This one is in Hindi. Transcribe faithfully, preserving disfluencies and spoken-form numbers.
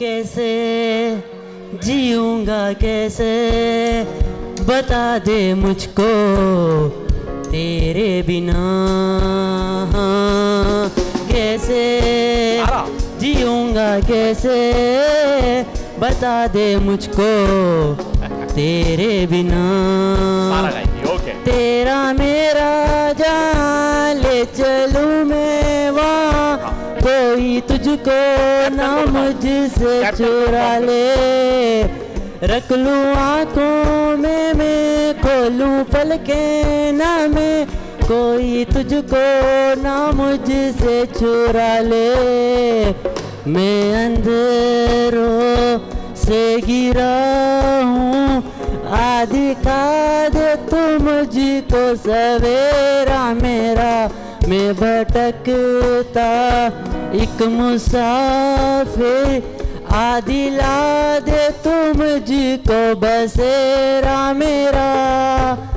कैसे जीऊंगा कैसे बता दे मुझको तेरे बिना, कैसे जीऊंगा कैसे बता दे मुझको तेरे बिना। तेरा मेरा जान ले चलूं मैं वहाँ, कोई तुझको ना मुझसे चुरा ले। रख लूं आँखों में मैं, खोलूं पलकें ना मैं, कोई तुझको ना मुझसे चुरा ले। मैं अंधेरों से गिरा हूँ, आ दिखा दे तू मुझको सवेरा मेरा। मैं भटकता एक मुसाफिर, आ दिला दे तू मुझको बसेरा मेरा।